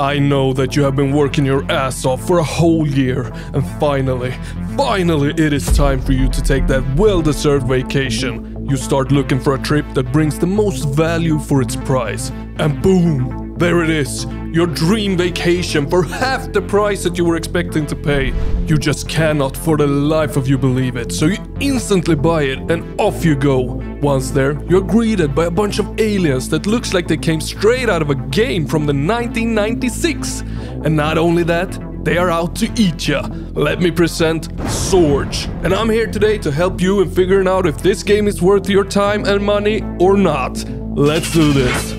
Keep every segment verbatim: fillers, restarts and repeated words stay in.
I know that you have been working your ass off for a whole year, and finally, finally it is time for you to take that well-deserved vacation. You start looking for a trip that brings the most value for its price, and boom, there it is. Your dream vacation for half the price that you were expecting to pay. You just cannot for the life of you believe it, so you instantly buy it and off you go. Once there, you're greeted by a bunch of aliens that looks like they came straight out of a game from the nineteen ninety-six. And not only that, they are out to eat ya. Let me present Zortch. And I'm here today to help you in figuring out if this game is worth your time and money or not. Let's do this.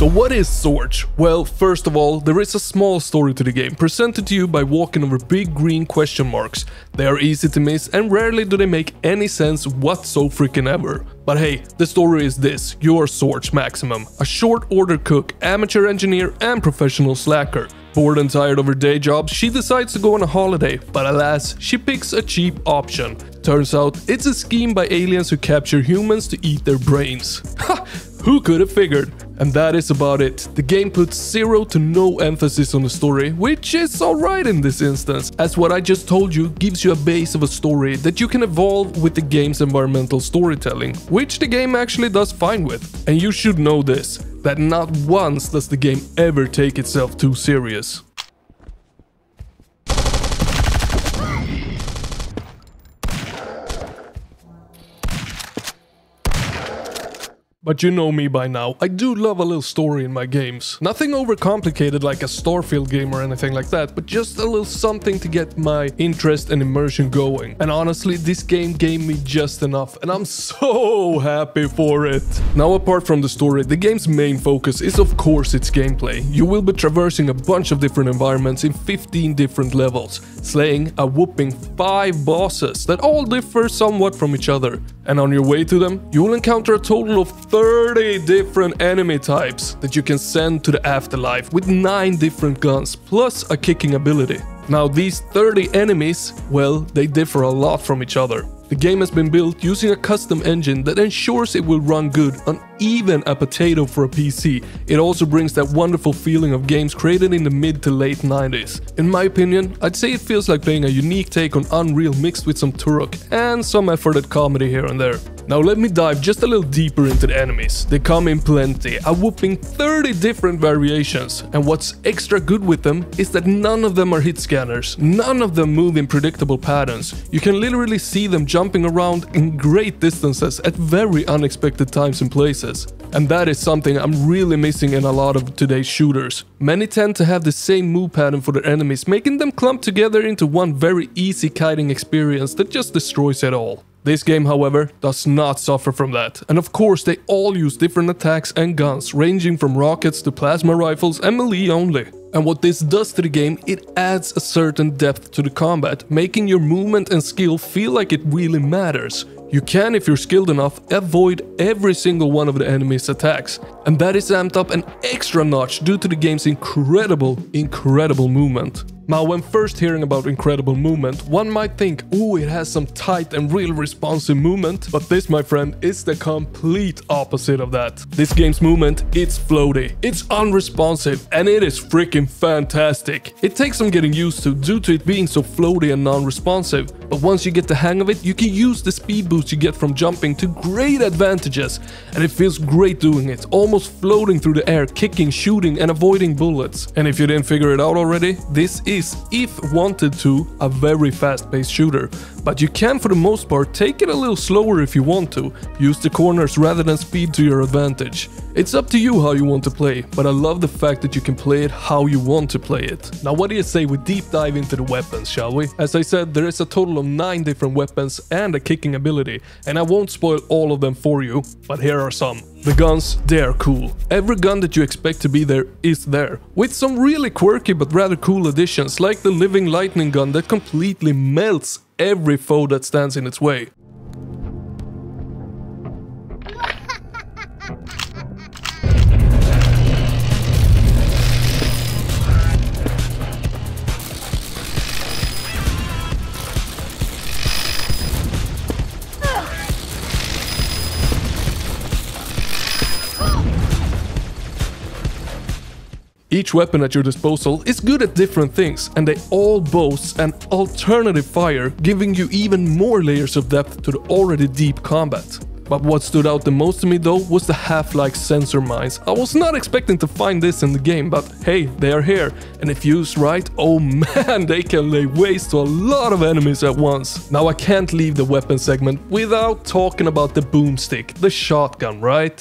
So what is Zortch? Well, first of all, there is a small story to the game, presented to you by walking over big green question marks. They are easy to miss and rarely do they make any sense whatso-freaking-ever. But hey, the story is this: you are Zortch Maximum, a short-order cook, amateur engineer and professional slacker. Bored and tired of her day job, she decides to go on a holiday, but alas, she picks a cheap option. Turns out, it's a scheme by aliens who capture humans to eat their brains. Ha! Who could have figured? And that is about it. The game puts zero to no emphasis on the story, which is alright in this instance, as what I just told you gives you a base of a story that you can evolve with the game's environmental storytelling, which the game actually does fine with. And you should know this, that not once does the game ever take itself too serious. But you know me by now, I do love a little story in my games. Nothing overcomplicated like a Starfield game or anything like that, but just a little something to get my interest and immersion going. And honestly, this game gave me just enough, and I'm so happy for it. Now, apart from the story, the game's main focus is of course its gameplay. You will be traversing a bunch of different environments in fifteen different levels, slaying a whopping five bosses that all differ somewhat from each other. And on your way to them, you will encounter a total of thirty different enemy types that you can send to the afterlife with nine different guns plus a kicking ability. Now these thirty enemies, well, they differ a lot from each other. The game has been built using a custom engine that ensures it will run good on even a potato for a P C. It also brings that wonderful feeling of games created in the mid to late nineties. In my opinion, I'd say it feels like playing a unique take on Unreal mixed with some Turok and some effort at comedy here and there. Now let me dive just a little deeper into the enemies. They come in plenty, a whopping thirty different variations. And what's extra good with them is that none of them are hit scanners. None of them move in predictable patterns. You can literally see them jumping around in great distances at very unexpected times and places. And that is something I'm really missing in a lot of today's shooters. Many tend to have the same move pattern for their enemies, making them clump together into one very easy kiting experience that just destroys it all. This game, however, does not suffer from that. And of course, they all use different attacks and guns, ranging from rockets to plasma rifles and melee only. And what this does to the game, it adds a certain depth to the combat, making your movement and skill feel like it really matters. You can, if you're skilled enough, avoid every single one of the enemy's attacks. And that is amped up an extra notch due to the game's incredible, incredible movement. Now, when first hearing about incredible movement, one might think, ooh, it has some tight and real responsive movement. But this, my friend, is the complete opposite of that. This game's movement, it's floaty, it's unresponsive, and it is freaking fantastic. It takes some getting used to due to it being so floaty and non-responsive. But once you get the hang of it, you can use the speed boost you get from jumping to great advantages. And it feels great doing it, almost floating through the air, kicking, shooting, and avoiding bullets. And if you didn't figure it out already, this is, if wanted to, a very fast-paced shooter, but you can for the most part take it a little slower if you want to, use the corners rather than speed to your advantage. It's up to you how you want to play, but I love the fact that you can play it how you want to play it. Now what do you say we deep dive into the weapons, shall we? As I said, there is a total of nine different weapons and a kicking ability, and I won't spoil all of them for you, but here are some. The guns, they are cool. Every gun that you expect to be there is there, with some really quirky but rather cool additions, like the living lightning gun that completely melts every foe that stands in its way. Each weapon at your disposal is good at different things, and they all boast an alternative fire, giving you even more layers of depth to the already deep combat. But what stood out the most to me though was the Half-Life sensor mines. I was not expecting to find this in the game, but hey, they are here, and if used right, oh man, they can lay waste to a lot of enemies at once. Now I can't leave the weapon segment without talking about the boomstick, the shotgun, right?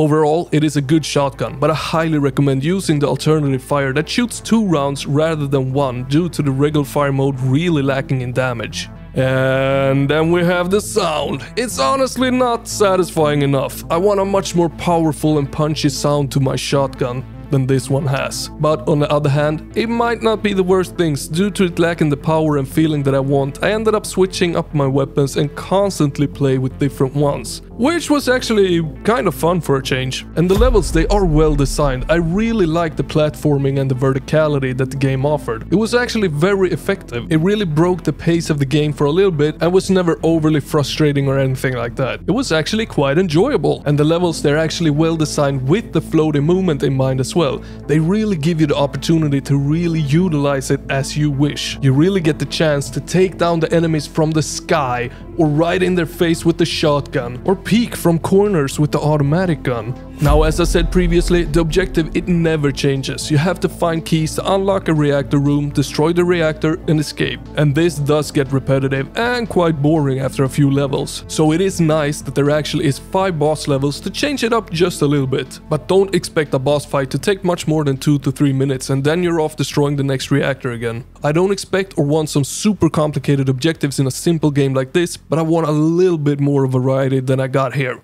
Overall, it is a good shotgun, but I highly recommend using the alternative fire that shoots two rounds rather than one due to the regular fire mode really lacking in damage. And then we have the sound. It's honestly not satisfying enough. I want a much more powerful and punchy sound to my shotgun than this one has. But on the other hand, it might not be the worst things. Due to it lacking the power and feeling that I want, I ended up switching up my weapons and constantly play with different ones, which was actually kind of fun for a change. And the levels, they are well designed. I really liked the platforming and the verticality that the game offered. It was actually very effective. It really broke the pace of the game for a little bit and was never overly frustrating or anything like that. It was actually quite enjoyable. And the levels, they're actually well designed with the floating movement in mind as well. Well, they really give you the opportunity to really utilize it as you wish. You really get the chance to take down the enemies from the sky, or right in their face with the shotgun, or peek from corners with the automatic gun. Now, as I said previously, the objective, it never changes. You have to find keys to unlock a reactor room, destroy the reactor, and escape. And this does get repetitive and quite boring after a few levels. So it is nice that there actually is five boss levels to change it up just a little bit. But don't expect a boss fight to take much more than two to three minutes, and then you're off destroying the next reactor again. I don't expect or want some super complicated objectives in a simple game like this, but I want a little bit more variety than I got here.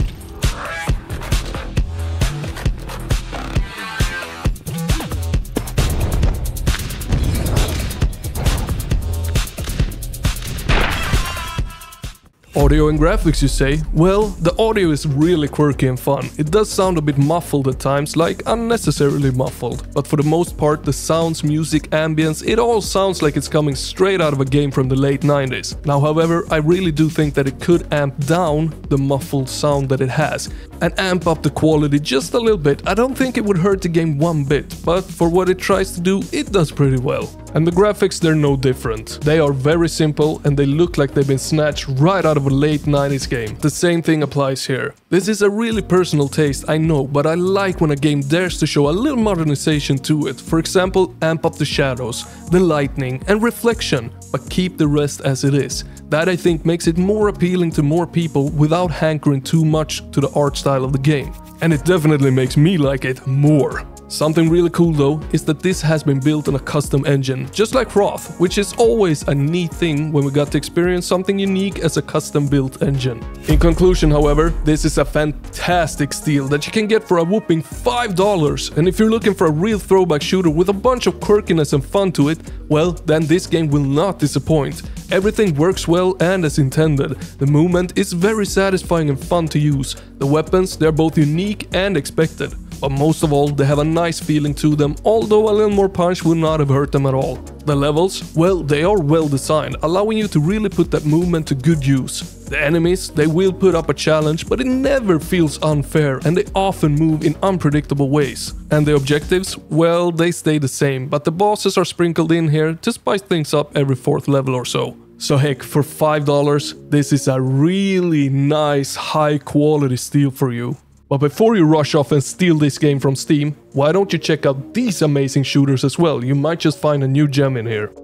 Audio and graphics, you say? Well, the audio is really quirky and fun. It does sound a bit muffled at times, like unnecessarily muffled. But for the most part, the sounds, music, ambience, it all sounds like it's coming straight out of a game from the late nineties. Now, however, I really do think that it could amp down the muffled sound that it has and amp up the quality just a little bit. I don't think it would hurt the game one bit, but for what it tries to do, it does pretty well. And the graphics, they're no different. They are very simple and they look like they've been snatched right out of a late nineties game. The same thing applies here. This is a really personal taste, I know, but I like when a game dares to show a little modernization to it. For example, amp up the shadows, the lightning and reflection, but keep the rest as it is. That, I think, makes it more appealing to more people without hankering too much to the art style of the game. And it definitely makes me like it more. Something really cool though is that this has been built on a custom engine, just like Wrath, which is always a neat thing when we got to experience something unique as a custom built engine. In conclusion, however, this is a fantastic steal that you can get for a whopping five dollars, and if you're looking for a real throwback shooter with a bunch of quirkiness and fun to it, well, then this game will not disappoint. Everything works well and as intended. The movement is very satisfying and fun to use. The weapons, they're both unique and expected. But most of all, they have a nice feeling to them, although a little more punch would not have hurt them at all. The levels, well, they are well designed, allowing you to really put that movement to good use. The enemies, they will put up a challenge, but it never feels unfair and they often move in unpredictable ways. And the objectives, well, they stay the same, but the bosses are sprinkled in here to spice things up every fourth level or so. So heck, for five dollars, this is a really nice high quality steal for you. But before you rush off and steal this game from Steam, why don't you check out these amazing shooters as well? You might just find a new gem in here.